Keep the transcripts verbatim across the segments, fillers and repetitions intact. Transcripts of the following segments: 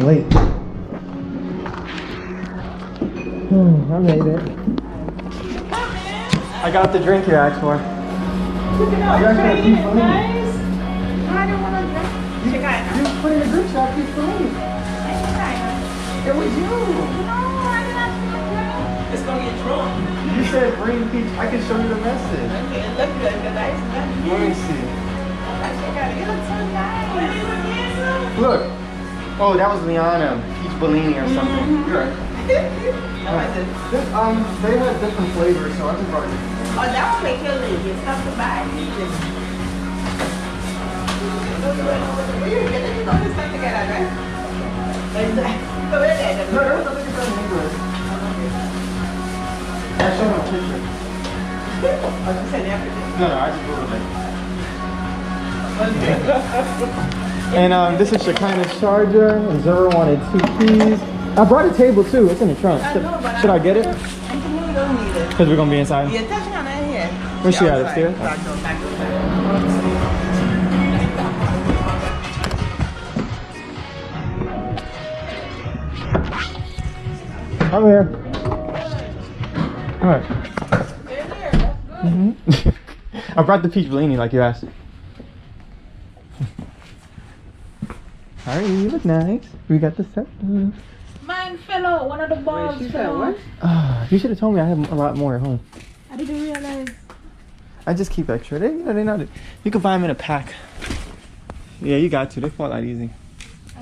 getting late. Hmm, I made it. I got the drink here, actually. You can I got a few for me. I don't want to drink. You, you put in a group shot, keep for me. It was you. No, I did not drink. It's going to get drunk. You said bring Peach. I can show you the message. Okay, look good. The nice message. Let me see. Look. Oh, that was Liana, Peach Bellini or something. Mm -hmm. You're right. No, uh, I didn't. This, um, they had different flavors, so I just brought it. Oh, that will make you leave. It's not to buy. You're going to do all this stuff together, right? Go ahead. No, there was something you said in English. I showed him a picture. I just said everything. No, no, I just googled it. And um, this is Shekinah's charger, and Zara wanted two keys. I brought a table too, it's in the trunk. I know, but should I, I get it? I think we don't need it. Because we're going to be inside? Yeah, definitely not in here. Where's she, she at, upstairs? Back door, back door, back door. I'm here. Alright. They're there, that's good. Mm -hmm. I brought the Peach Bellini like you asked. Alright, you look nice. We got the set. Mine fell out. One of the balls Wait, fell out. Uh, you should have told me I have a lot more at home. I didn't realize. I just keep extra. They, you know, they not. You can buy them in a pack. Yeah, you got to. They fall out easy.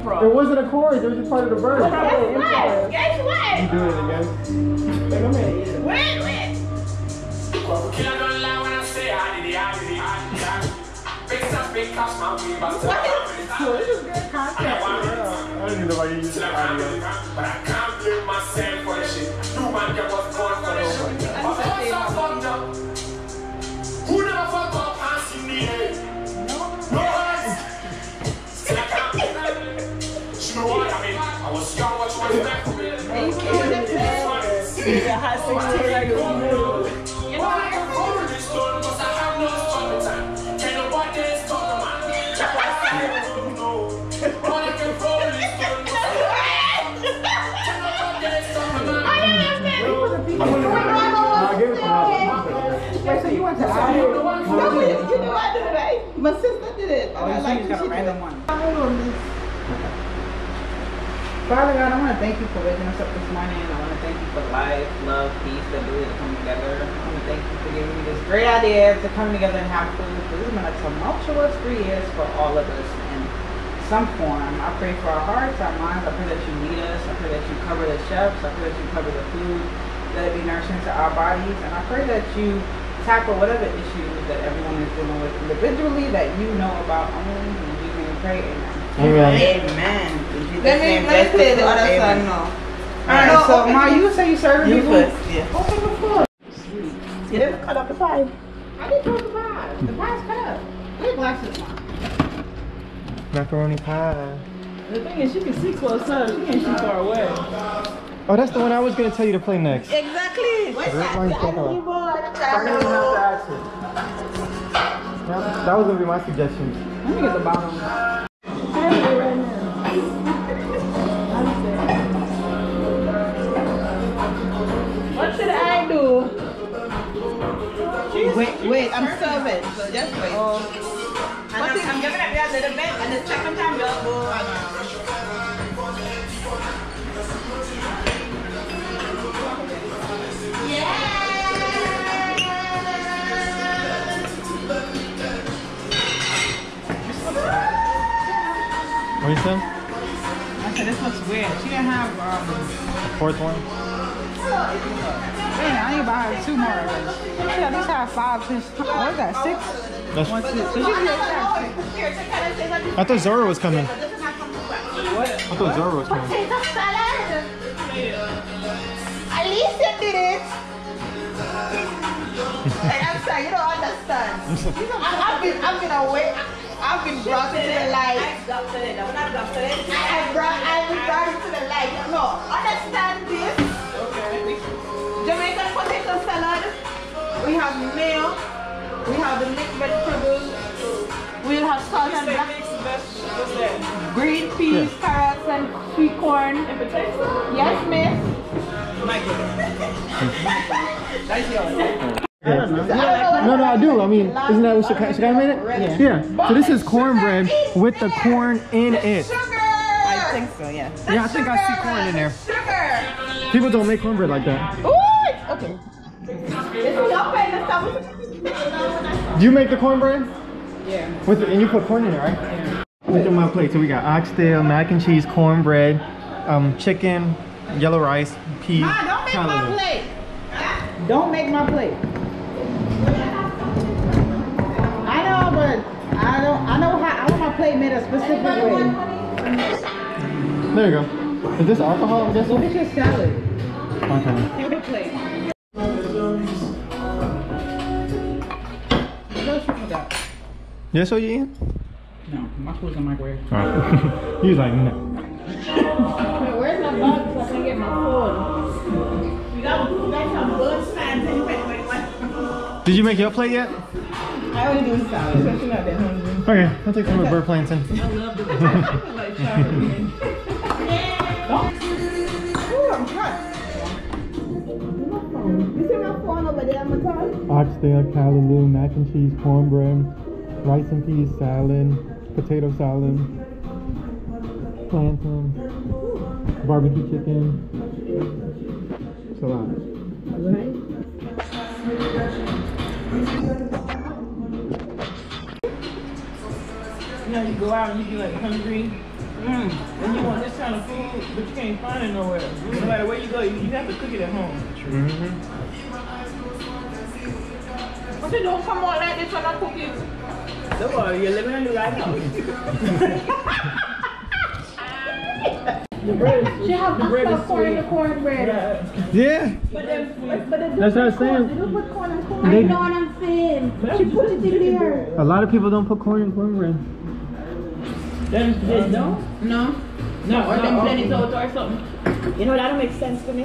Bro. There wasn't a cord. There was just part of the verse. Guess what? Guess what? You doing it again? Wait, wait. wait. What? So this is good content. I don't need nobody to use the audio. But I can't blame myself for this shit. Two man that was born for this shit. But I also fucked up. Who never fucked up and seen me? No one. You know what I mean? I was young, what you expect from me? Thank you. You had sixteen like you knew. Why? No, you, you know I did it, right? My sister did it. Oh, I like got a random one. Father God, I want to thank you for waking us up this morning. I want to thank you for life, love, peace, that we to come together. I want to thank you for giving me this great idea to come together and have food. This has been a tumultuous three years for all of us in some form. I pray for our hearts, our minds. I pray that you meet us. I pray that you cover the chefs. I pray that you cover the food. Let it be nourishing to our bodies. And I pray that you tackle whatever issues that everyone is dealing with individually that you know about only when you can pray. Amen. Amen. Let me let's say the other side no. I know. So Ma, you say you serve me food. Yeah. Open the food. You didn't cut up the pie. I didn't cut the pie. The pie's cut up. What glasses, Ma? Macaroni pie. The thing is, you can see close up. You can't see far away. Oh, that's the one I was gonna tell you to play next. Exactly. What's that? That, that was gonna be my suggestion. Let me get the bottom. I have it right now. What should I do? Wait, wait, I'm serving. So just wait. Oh. And I'm, I'm giving it a little bit, and the second time you'll go. What do you say? I said, this looks weird. She didn't have um, fourth one? Man, I need to buy her two more of those. She at least had five since, what is that, six? That's one, two. So she didn't have six. I thought Zora was coming. What? I thought Zora was coming. Potato salad! Alicia did it! I'm sorry, you don't understand. You know, I've been, I've been away. I've been brought into the light. I brought it to the light. No, understand this. Okay. Jamaican potato salad. We have mayo. We have the mixed vegetables. We'll have salt and black. Green peas, yeah. Carrots, and sweet corn. Yes, miss. No, no, I do. I mean, isn't that what Shekinah made it? Yeah. Yeah. So this is cornbread with the corn in it. I think so, yeah. Yeah, I think I see corn in there. Sugar. People don't make cornbread like that. Ooh, okay. Do you make the cornbread? Yeah. With the, and you put corn in it, right? Yeah. Look at my plate. So we got oxtail, mac and cheese, cornbread, um, chicken, yellow rice, peas. Ma, don't make my plate. Don't make my plate. I know, but I don't. I know how. I want my plate made a specific way. There you go. Is this alcohol? This is your salad. Okay. Give me a plate. That's what you eating? No, my food's in the microwave. Alright. He's like, no. Wait, where's my bug so I can get my food? You got to back some good signs anyway. Did you make your plate yet? I only do salad, so she's not that hungry. Okay, I'll take some of bird plants in. I love the bird. Like Charlie. Oh, I'm hot. You see my phone over there on the car? Oxtail, callaloo, mac and cheese, cornbread. Rice and peas salad, potato salad, plantain, barbecue chicken, salad. You know, you go out and you get like hungry, mm. and you want this kind of food, but you can't find it nowhere. No matter where you go, you, you have to cook it at home. Mm-hmm. But you don't come on like this when I cook it. Don't worry, you're living in the right house. The bread. She has the corn in the cornbread. Yeah. yeah. But if, but if that's what I'm saying. They don't put corn in cornbread. I know what I'm saying. She put it in there. A lot of people don't put corn in cornbread. They don't? No. No, or them blended oats or something. You know, that don't make sense to me.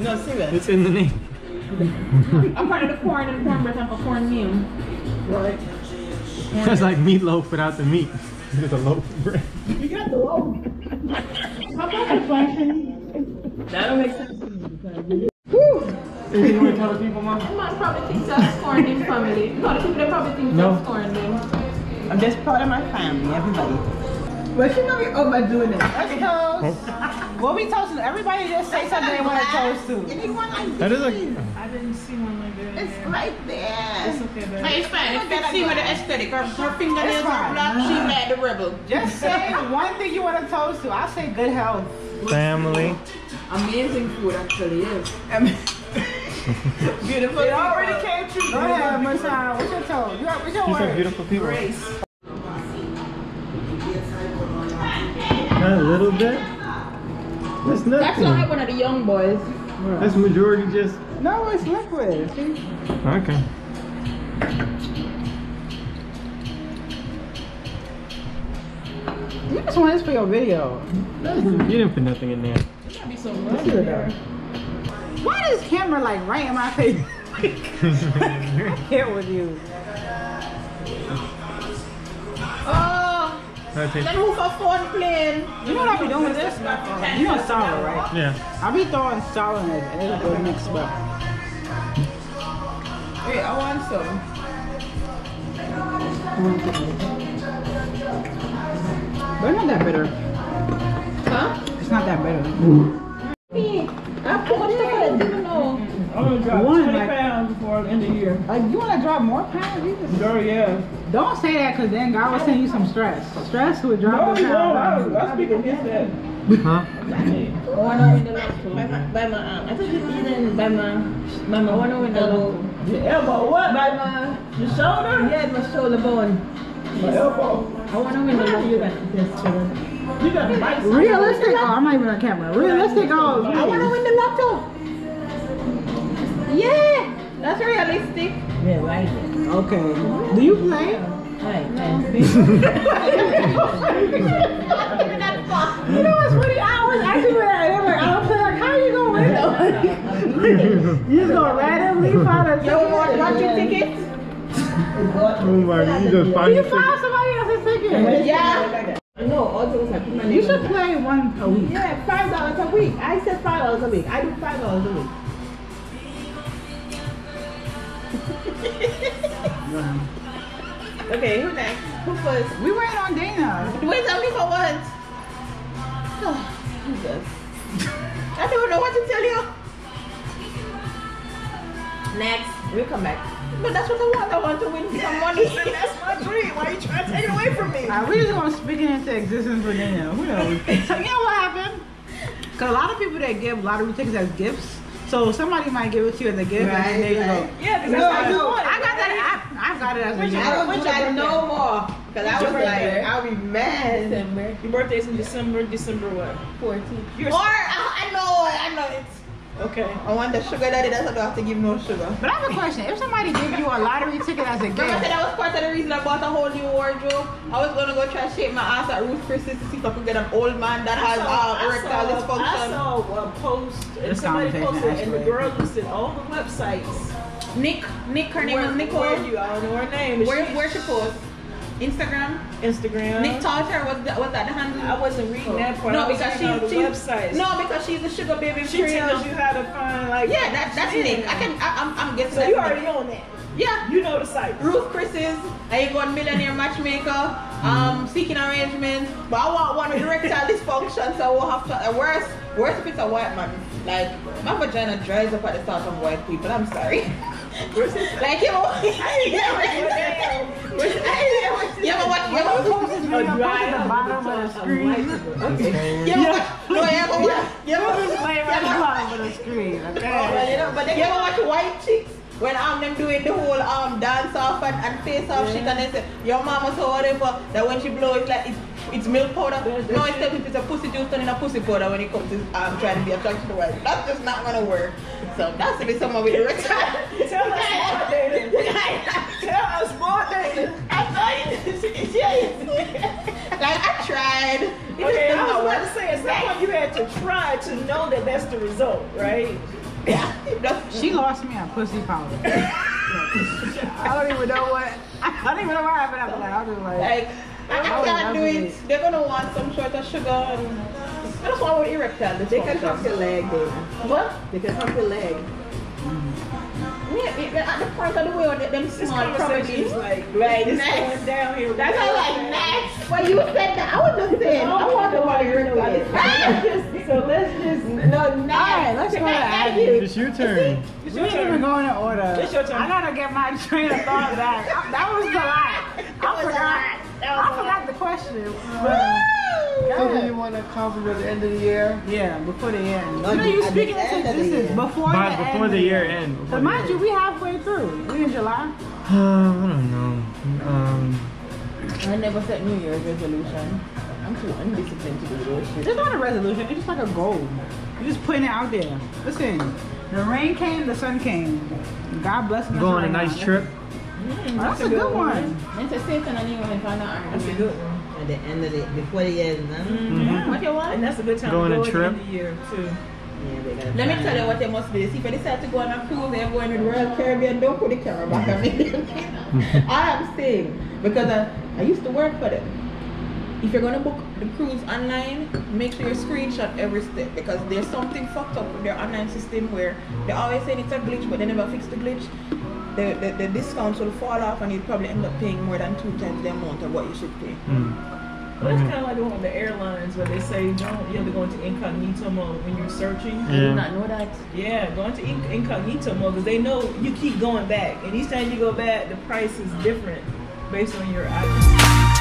No, seriously. It's in the name. I'm part of the corn and cornbread. I'm a corn meal. Right. That's like meatloaf without the meat. It's a loaf of bread. You got the loaf. How about the flashing? That don't make sense to me because. Whew! You want to tell the people, Mom? My mom probably thinks that's corn in family. No, the people that probably think no. that's corn then. I'm just part of my family, everybody. But you know we overdoing it. Let's toast. Huh? What we toasting? Everybody just say something they want to toast to. Anyone like that is a... I didn't see one like that. It's right there. It's okay, baby. But it's fine. It's fifteen with the aesthetic. Her, her fingernails are black. She mad the rebel. Just say one thing you want to toast to. I say good health. Family. Amazing food, actually, yes. Beautiful. It already came true. Go ahead, Masai. What's your toast? You have, what's your She's word? A beautiful people. Grace. A little bit. That's nothing. That's not like one of the young boys. That's majority just... No, it's liquid. Okay. You just want this for your video. You didn't put nothing in there. You gotta be so lucky there. Why is camera like right in my face? I can't with you. Oh! Okay. Then who for phone playing? You know what I be doing with this? You know salad, right? Yeah. I be throwing salad in it and it'll go mixed up. Wait, I want some. They're not that bitter. Huh? It's not that bitter. I put much stuff in it, you know. I'm gonna drop One, twenty like, pounds before the end of the year. Like, you wanna drop more pounds? You just... Sure, yeah. Don't say that, cause then God will send you some stress. Stress would drop no, you pounds. No, no, I speak against that. Huh? One over the lotto. By my, by my arm. I took it eating by my, by my one over the lotto. Your elbow, what? By my, your shoulder? Yeah, my shoulder bone. My elbow. I want to win the lotto. You got this, children. You got bites. Realistic. Oh, I'm not even on camera. Realistic. Oh, I want to win the lotto. Yeah, that's realistic. Yeah, right. Okay. Do you play? Right. You know what's funny? I was actually where I am. I was like, how are you going to win? You just gonna randomly find a ticket. Want your tickets? Oh my, you just find you found somebody else's ticket. Yeah. No. all those. I put my name. You should play one a week. Yeah, five dollars a week. I said five dollars a week. I do five dollars a week. Wow. Okay, who next? Who first? We waiting on Dana. Wait only for what? Oh, Jesus. I don't know what to tell you. Next, we'll come back. No, that's what I want. I want to win some money. That's my dream. Why are you trying to take it away from me? Right, we're just gonna speak it into existence for Dana. Who knows? So you know what happened? Cause a lot of people that give lottery tickets as gifts. So somebody might give it to you as a gift, right, and there you right. go. Yeah, because no, I, no, I got that. I, I got it as a gift. Which I know more, because I was like, I'll be mad. December. Your birthday is in December. December what? fourteenth. You're or I, I know, I know it's. Okay. I want the sugar daddy. That's why I don't have to give no sugar. But I have a question. If somebody gave you a lottery ticket as a gift, remember that was part of the reason I bought a whole new wardrobe. I was gonna go try to shape my ass at Ruth Chris's to see if I could get an old man that I has saw, uh, erectile dysfunction. I saw a post. And somebody posted, and the girl listed all the websites. Nick, Nick, her name is Nicole. Where you? I don't know her name. Where, she, where she post? Instagram, Instagram. Nick Tartar was that, was that the handle? I wasn't reading that part. No, because she's she, websites. No, because she's a sugar baby. She tells you how to find like. Yeah, that, that's Nick. I can. I, I'm. I'm getting. So you already own that. Yeah. You know the site. Ruth Chris's. I ain't got millionaire matchmaker. Um, seeking arrangements. But I want one with erectile dysfunction, so I won't have to. Uh, worse, worse if it's a white man. Like my vagina dries up at the thought of white people. I'm sorry. Like you know. I ain't never. You ever watch? You ever watch? You ever watch? You ever watch white chicks when um them doing the whole um dance off and, and face off yeah. shit, and they say your mama's so horrible that when she blow it like it's it's milk powder. Yeah, no, instead it's, it's a pussy juice turning a pussy powder when it comes to um trying to be attracted to white. That's just not gonna work. So that's a bit someone with the right. Tell us more, David. Tell us more, David. Like I tried. It okay, I was about to say it's not like you had to try to know that that's the result, right? Yeah. She lost me on pussy powder. I don't even know what. I don't even know what happened after that. I was like, like I, I can't do it. it. They're gonna want some sort of sugar. I just want with erectile. They can hump your leg, baby. What? They can hump your leg. Yeah, at the point of the world, them small properties, like, right? It's going down here. That's how like next. Well, you said that. I was just saying. I want the one erectile. So let's just no. All right, let's go to Aggie. It's your turn. We didn't even go in order. It's your turn. I gotta get my train of thought back. That was the lot. I forgot. I forgot the question. So do you want to compliment at the end of the year? Yeah, before the end. No, you speaking into existence before the end. Before the year end. So mind you, we halfway through. We in July. Uh, I don't know. Um, I never set New Year's resolution. I'm too undisciplined to do those shit. It's not a resolution. It's just like a goal. You're just putting it out there. Listen, the rain came, the sun came. God bless me. Go on a nice trip. Mm, that's, that's a good, good one. It's a safe and I didn't even find out. That's a good one. At the end of the before the end, huh? Mm-hmm. Yeah. What you want? And that's a good time go to go on a trip. The year too. Yeah, let me tell you what they must do. See, if they decide to go on a cruise and go in the Royal Caribbean, don't put the camera back on me. I am saying because I, I used to work for them. If you're gonna book the cruise online, make sure you screenshot every step because there's something fucked up with their online system where they always say it's a glitch, but they never fix the glitch. The, the, the discounts will fall off and you'll probably end up paying more than two times the amount of what you should pay. Mm. Well, that's kind of like the one with the airlines where they say don't, you have to go into incognito mode when you're searching. Yeah. I did not know that. Yeah, go into inc incognito mode because they know you keep going back. And each time you go back, the price is different based on your items.